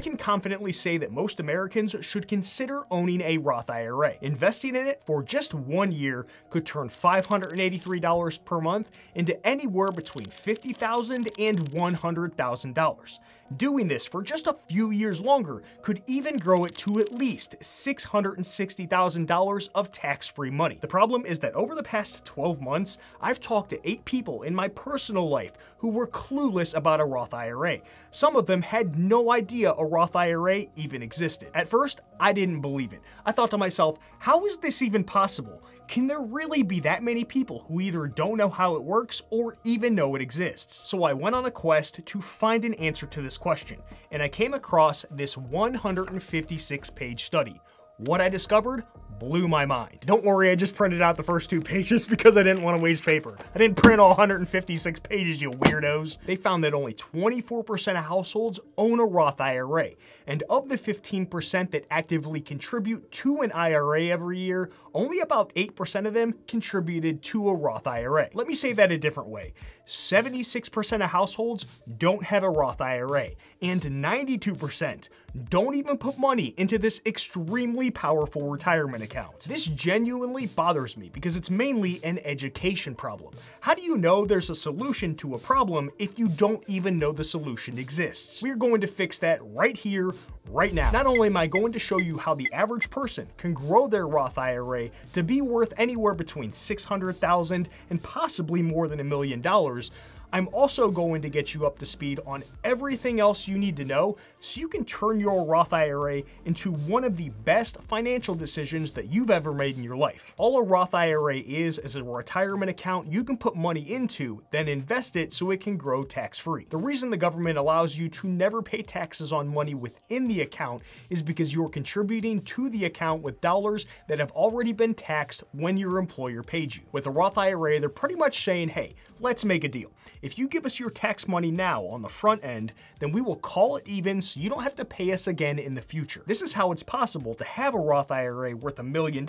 I can confidently say that most Americans should consider owning a Roth IRA. Investing in it for just 1 year could turn $583 per month into anywhere between $50,000 and $100,000. Doing this for just a few years longer could even grow it to at least $660,000 of tax-free money. The problem is that over the past 12 months, I've talked to 8 people in my personal life who were clueless about a Roth IRA. Some of them had no idea a Roth IRA even existed. At first, I didn't believe it. I thought to myself, how is this even possible? Can there really be that many people who either don't know how it works or even know it exists? So I went on a quest to find an answer to this question, and I came across this 156-page study. What I discovered blew my mind. Don't worry, I just printed out the first 2 pages because I didn't want to waste paper. I didn't print all 156 pages, you weirdos. They found that only 24% of households own a Roth IRA, and of the 15% that actively contribute to an IRA every year, only about 8% of them contributed to a Roth IRA. Let me say that a different way. 76% of households don't have a Roth IRA, and 92% don't even put money into this extremely powerful retirement account. This genuinely bothers me because it's mainly an education problem. How do you know there's a solution to a problem if you don't even know the solution exists? We're going to fix that right here, right now. Not only am I going to show you how the average person can grow their Roth IRA to be worth anywhere between $600,000 and possibly more than $1 million, I'm also going to get you up to speed on everything else you need to know so you can turn your Roth IRA into one of the best financial decisions that you've ever made in your life. All a Roth IRA is a retirement account you can put money into, then invest it so it can grow tax-free. The reason the government allows you to never pay taxes on money within the account is because you're contributing to the account with dollars that have already been taxed when your employer paid you. With a Roth IRA, they're pretty much saying, hey, let's make a deal. If you give us your tax money now on the front end, then we will call it even so you don't have to pay us again in the future. This is how it's possible to have a Roth IRA worth $1 million,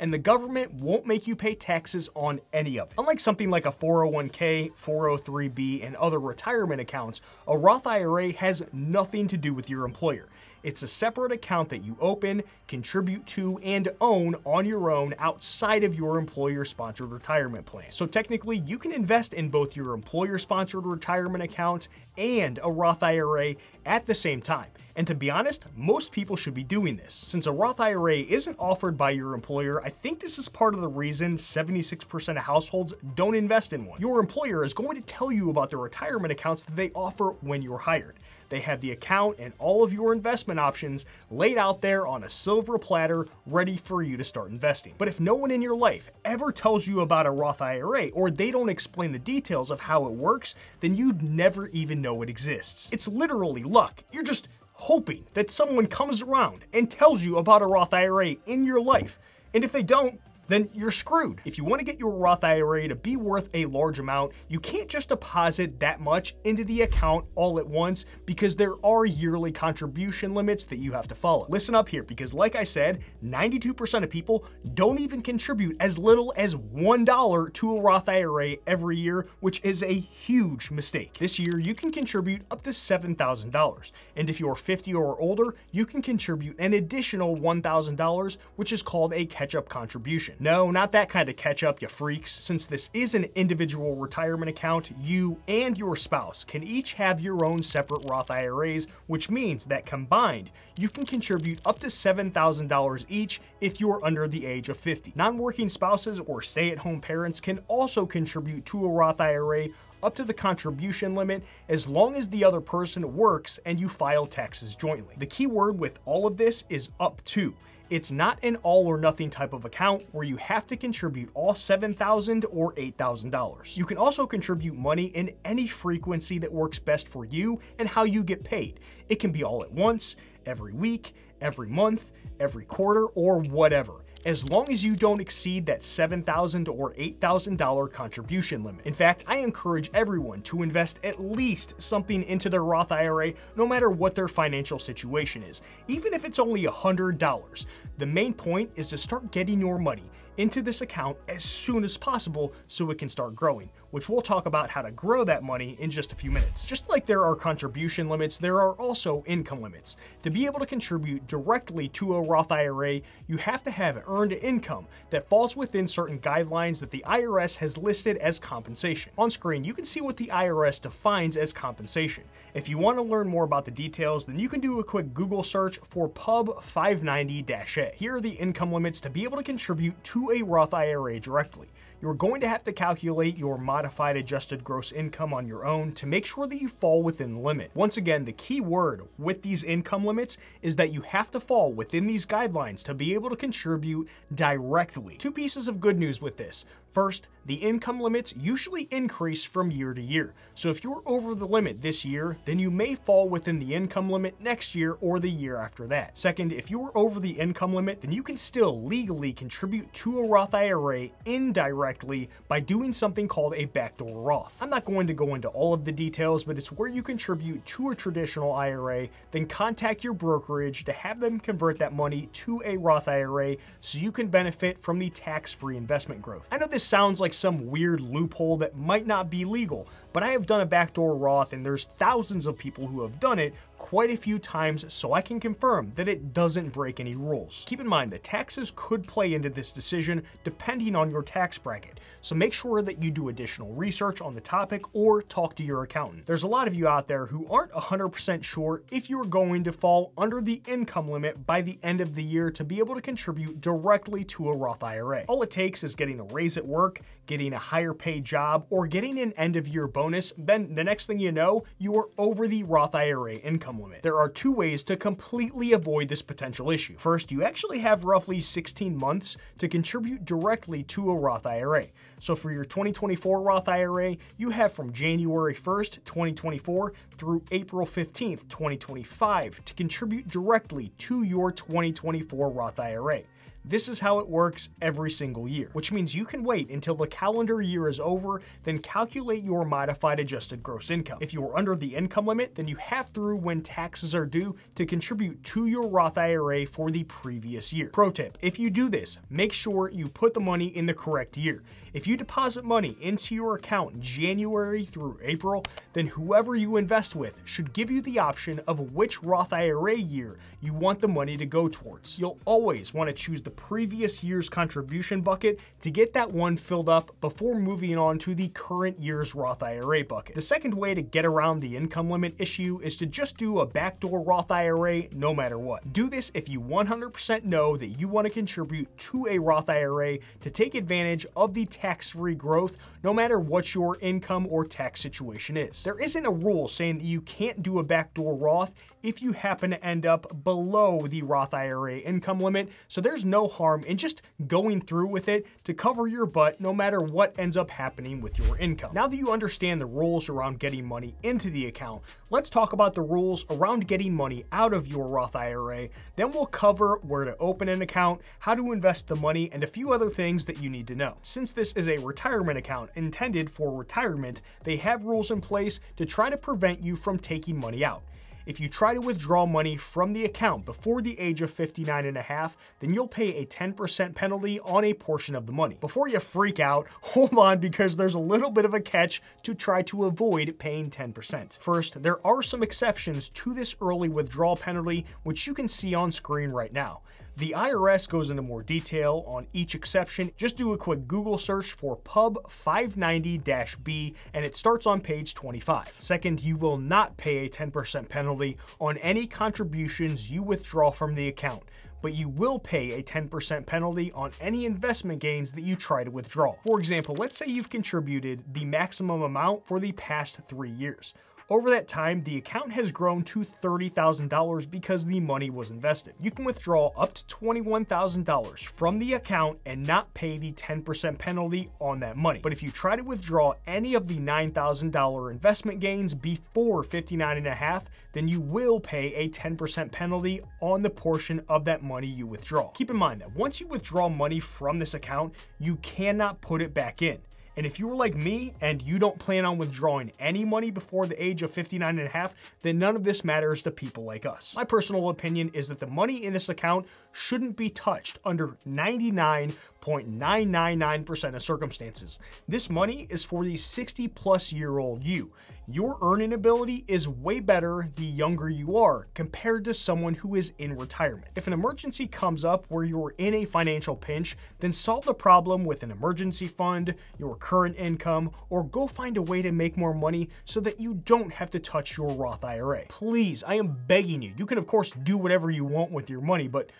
and the government won't make you pay taxes on any of it. Unlike something like a 401k, 403b, and other retirement accounts, a Roth IRA has nothing to do with your employer. It's a separate account that you open, contribute to, and own on your own outside of your employer-sponsored retirement plan. So technically, you can invest in both your employer-sponsored retirement account and a Roth IRA at the same time. And to be honest, most people should be doing this. Since a Roth IRA isn't offered by your employer, I think this is part of the reason 76% of households don't invest in one. Your employer is going to tell you about the retirement accounts that they offer when you're hired. They have the account and all of your investment options laid out there on a silver platter ready for you to start investing. But if no one in your life ever tells you about a Roth IRA, or they don't explain the details of how it works, then you'd never even know it exists. It's literally luck. You're just hoping that someone comes around and tells you about a Roth IRA in your life. And if they don't, then you're screwed. If you want to get your Roth IRA to be worth a large amount, you can't just deposit that much into the account all at once because there are yearly contribution limits that you have to follow. Listen up here, because like I said, 92% of people don't even contribute as little as $1 to a Roth IRA every year, which is a huge mistake. This year, you can contribute up to $7,000. And if you're 50 or older, you can contribute an additional $1,000, which is called a catch-up contribution. No, not that kind of catch up, you freaks. Since this is an individual retirement account, you and your spouse can each have your own separate Roth IRAs, which means that combined, you can contribute up to $7,000 each if you're under the age of 50. Non-working spouses or stay-at-home parents can also contribute to a Roth IRA up to the contribution limit as long as the other person works and you file taxes jointly. The key word with all of this is up to. It's not an all or nothing type of account where you have to contribute all $7,000 or $8,000. You can also contribute money in any frequency that works best for you and how you get paid. It can be all at once, every week, every month, every quarter, or whatever, as long as you don't exceed that $7,000 or $8,000 contribution limit. In fact, I encourage everyone to invest at least something into their Roth IRA, no matter what their financial situation is, even if it's only $100. The main point is to start getting your money into this account as soon as possible so it can start growing, which we'll talk about how to grow that money in just a few minutes. Just like there are contribution limits, there are also income limits. To be able to contribute directly to a Roth IRA, you have to have earned income that falls within certain guidelines that the IRS has listed as compensation. On screen, you can see what the IRS defines as compensation. If you want to learn more about the details, then you can do a quick Google search for Pub 590-A. Here are the income limits to be able to contribute to a Roth IRA directly. You're going to have to calculate your modified adjusted gross income on your own to make sure that you fall within the limit. Once again, the key word with these income limits is that you have to fall within these guidelines to be able to contribute directly. Two pieces of good news with this. First, the income limits usually increase from year to year. So if you're over the limit this year, then you may fall within the income limit next year or the year after that. Second, if you are over the income limit, then you can still legally contribute to a Roth IRA indirectly by doing something called a backdoor Roth. I'm not going to go into all of the details, but it's where you contribute to a traditional IRA, then contact your brokerage to have them convert that money to a Roth IRA so you can benefit from the tax-free investment growth. I know this sounds like some weird loophole that might not be legal, but I have done a backdoor Roth and there's thousands of people who have done it quite a few times, so I can confirm that it doesn't break any rules. Keep in mind that taxes could play into this decision depending on your tax bracket, so make sure that you do additional research on the topic or talk to your accountant. There's a lot of you out there who aren't 100% sure if you're going to fall under the income limit by the end of the year to be able to contribute directly to a Roth IRA. All it takes is getting a raise at work, getting a higher paid job, or getting an end of year bonus, then the next thing you know, you are over the Roth IRA income limit. There are two ways to completely avoid this potential issue. First, you actually have roughly 16 months to contribute directly to a Roth IRA. So for your 2024 Roth IRA, you have from January 1st, 2024 through April 15th, 2025 to contribute directly to your 2024 Roth IRA. This is how it works every single year, which means you can wait until the calendar year is over, then calculate your modified adjusted gross income. If you are under the income limit, then you have through when taxes are due to contribute to your Roth IRA for the previous year. Pro tip, if you do this, make sure you put the money in the correct year. If you deposit money into your account January through April, then whoever you invest with should give you the option of which Roth IRA year you want the money to go towards. You'll always want to choose the previous year's contribution bucket to get that one filled up before moving on to the current year's Roth IRA bucket. The second way to get around the income limit issue is to just do a backdoor Roth IRA no matter what. Do this if you 100% know that you want to contribute to a Roth IRA to take advantage of the tax-free growth no matter what your income or tax situation is. There isn't a rule saying that you can't do a backdoor Roth if you happen to end up below the Roth IRA income limit, so there's no harm in just going through with it to cover your butt no matter what ends up happening with your income. Now that you understand the rules around getting money into the account, let's talk about the rules around getting money out of your Roth IRA. Then we'll cover where to open an account, how to invest the money, and a few other things that you need to know. Since this is a retirement account intended for retirement, they have rules in place to try to prevent you from taking money out. If you try to withdraw money from the account before the age of 59.5, then you'll pay a 10% penalty on a portion of the money. Before you freak out, hold on, because there's a little bit of a catch to try to avoid paying 10%. First, there are some exceptions to this early withdrawal penalty, which you can see on screen right now. The IRS goes into more detail on each exception. Just do a quick Google search for Pub 590-B and it starts on page 25. Second, you will not pay a 10% penalty on any contributions you withdraw from the account, but you will pay a 10% penalty on any investment gains that you try to withdraw. For example, let's say you've contributed the maximum amount for the past 3 years. Over that time, the account has grown to $30,000 because the money was invested. You can withdraw up to $21,000 from the account and not pay the 10% penalty on that money. But if you try to withdraw any of the $9,000 investment gains before 59.5, then you will pay a 10% penalty on the portion of that money you withdraw. Keep in mind that once you withdraw money from this account, you cannot put it back in. And if you were like me and you don't plan on withdrawing any money before the age of 59 and a half, then none of this matters to people like us. My personal opinion is that the money in this account shouldn't be touched under 99.999% of circumstances. This money is for the 60-plus-year-old you. Your earning ability is way better the younger you are compared to someone who is in retirement. If an emergency comes up where you're in a financial pinch, then solve the problem with an emergency fund, your current income, or go find a way to make more money so that you don't have to touch your Roth IRA. Please, I am begging you. You can, of course, do whatever you want with your money, but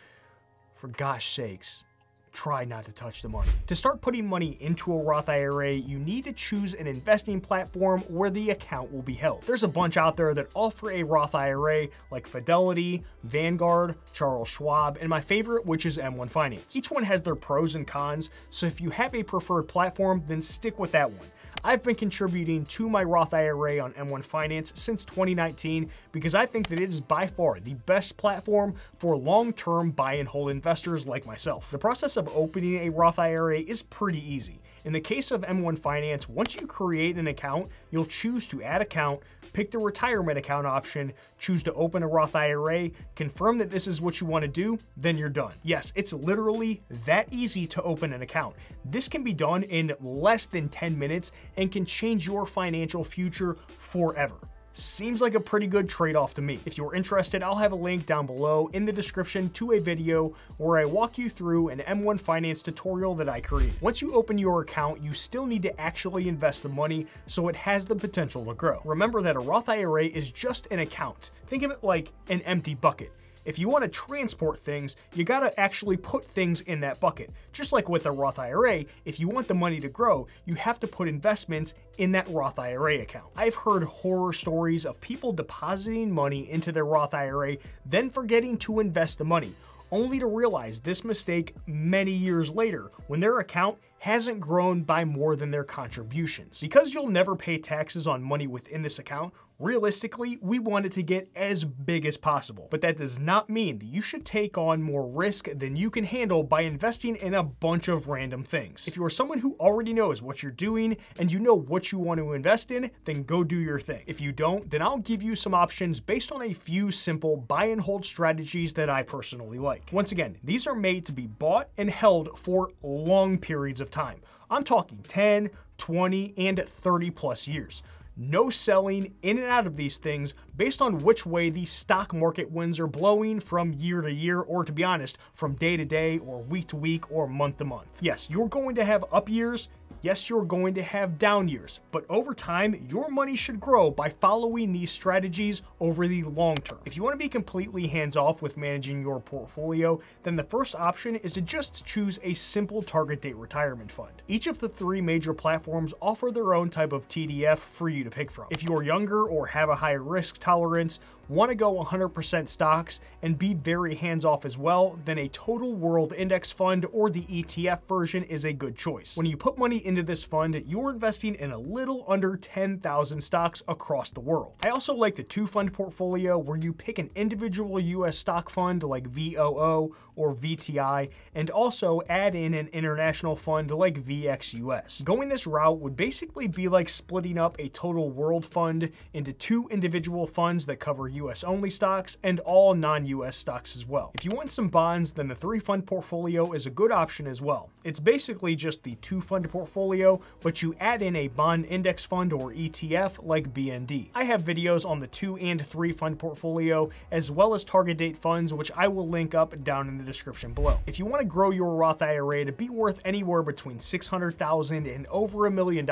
for gosh sakes, try not to touch the money. To start putting money into a Roth IRA, you need to choose an investing platform where the account will be held. There's a bunch out there that offer a Roth IRA, like Fidelity, Vanguard, Charles Schwab, and my favorite, which is M1 Finance. Each one has their pros and cons, so if you have a preferred platform, then stick with that one. I've been contributing to my Roth IRA on M1 Finance since 2019 because I think that it is by far the best platform for long-term buy and hold investors like myself. The process of opening a Roth IRA is pretty easy. In the case of M1 Finance, once you create an account, you'll choose to add account, pick the retirement account option, choose to open a Roth IRA, confirm that this is what you want to do, then you're done. Yes, it's literally that easy to open an account. This can be done in less than 10 minutes and can change your financial future forever. Seems like a pretty good trade-off to me. If you're interested, I'll have a link down below in the description to a video where I walk you through an M1 Finance tutorial that I created. Once you open your account, you still need to actually invest the money so it has the potential to grow. Remember that a Roth IRA is just an account. Think of it like an empty bucket. If you want to transport things, you got to actually put things in that bucket. Just like with a Roth IRA, if you want the money to grow, you have to put investments in that Roth IRA account. I've heard horror stories of people depositing money into their Roth IRA, then forgetting to invest the money, only to realize this mistake many years later when their account hasn't grown by more than their contributions. Because you'll never pay taxes on money within this account, realistically, we want it to get as big as possible. But that does not mean that you should take on more risk than you can handle by investing in a bunch of random things. If you are someone who already knows what you're doing and you know what you want to invest in, then go do your thing. If you don't, then I'll give you some options based on a few simple buy and hold strategies that I personally like. Once again, these are made to be bought and held for long periods of time. I'm talking 10, 20, and 30 plus years. No selling in and out of these things based on which way the stock market winds are blowing from year to year, or to be honest, from day to day or week to week or month to month. Yes, you're going to have up years. Yes, you're going to have down years, but over time, your money should grow by following these strategies over the long term. If you want to be completely hands-off with managing your portfolio, then the first option is to just choose a simple target date retirement fund. Each of the three major platforms offer their own type of TDF for you to pick from. If you're younger or have a higher risk tolerance, want to go 100% stocks and be very hands-off as well, then a total world index fund or the ETF version is a good choice. When you put money into this fund, you're investing in a little under 10,000 stocks across the world. I also like the two-fund portfolio where you pick an individual U.S. stock fund like VOO or VTI and also add in an international fund like VXUS. Going this route would basically be like splitting up a total world fund into two individual funds that cover U.S. only stocks and all non-U.S. stocks as well. If you want some bonds, then the three-fund portfolio is a good option as well. It's basically just the two-fund portfolio, but you add in a bond index fund or ETF like BND. I have videos on the two and three-fund portfolio as well as target date funds, which I will link up down in the description below. If you want to grow your Roth IRA to be worth anywhere between $600,000 and over $1 million,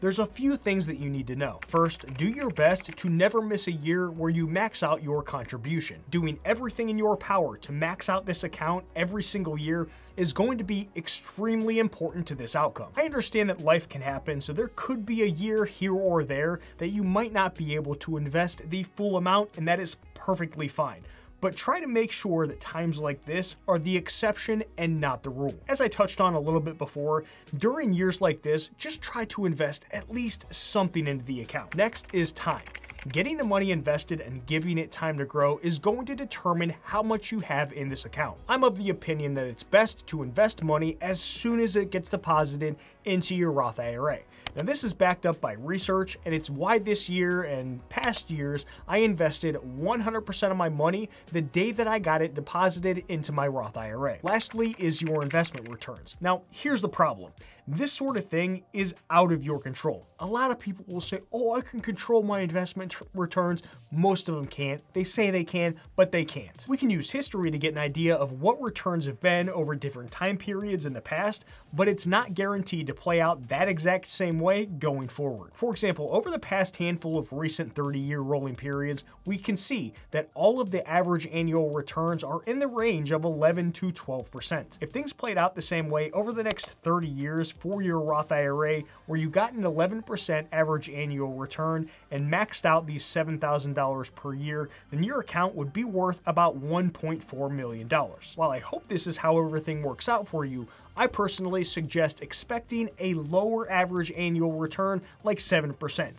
there's a few things that you need to know. First, do your best to never miss a year where you max out your contribution. Doing everything in your power to max out this account every single year is going to be extremely important to this outcome. I understand that life can happen, so there could be a year here or there that you might not be able to invest the full amount, and that is perfectly fine. But try to make sure that times like this are the exception and not the rule. As I touched on a little bit before, during years like this, just try to invest at least something into the account. Next is time. Getting the money invested and giving it time to grow is going to determine how much you have in this account. I'm of the opinion that it's best to invest money as soon as it gets deposited into your Roth IRA. Now, this is backed up by research, and it's why this year and past years, I invested 100% of my money the day that I got it deposited into my Roth IRA. Lastly is your investment returns. Now, here's the problem. This sort of thing is out of your control. A lot of people will say, oh, I can control my investment returns. Most of them can't. They say they can, but they can't. We can use history to get an idea of what returns have been over different time periods in the past, but it's not guaranteed to play out that exact same way going forward. For example, over the past handful of recent 30-year rolling periods, we can see that all of the average annual returns are in the range of 11 to 12%. If things played out the same way over the next 30 years, for your Roth IRA, where you got an 11% average annual return and maxed out these $7,000 per year, then your account would be worth about $1.4 million. While I hope this is how everything works out for you, I personally suggest expecting a lower average annual return, like 7%.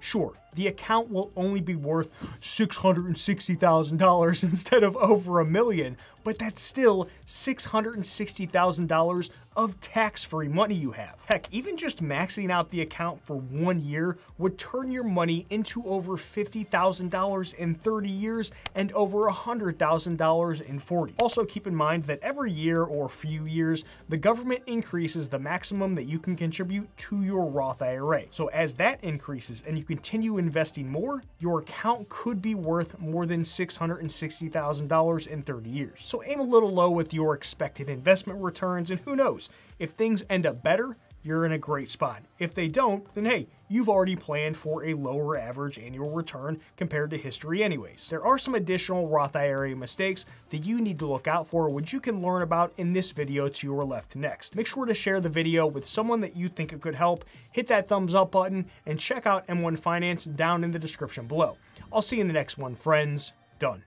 Sure, the account will only be worth $660,000 instead of over $1 million, but that's still $660,000 of tax-free money you have. Heck, even just maxing out the account for 1 year would turn your money into over $50,000 in 30 years and over $100,000 in 40. Also keep in mind that every year or few years, the government increases the maximum that you can contribute to your Roth IRA. So as that increases and you continue investing more, your account could be worth more than $660,000 in 30 years. So aim a little low with your expected investment returns, and who knows, if things end up better, you're in a great spot. If they don't, then hey, you've already planned for a lower average annual return compared to history anyways. There are some additional Roth IRA mistakes that you need to look out for, which you can learn about in this video to your left next. Make sure to share the video with someone that you think it could help, hit that thumbs up button, and check out M1 Finance down in the description below. I'll see you in the next one, friends. Done.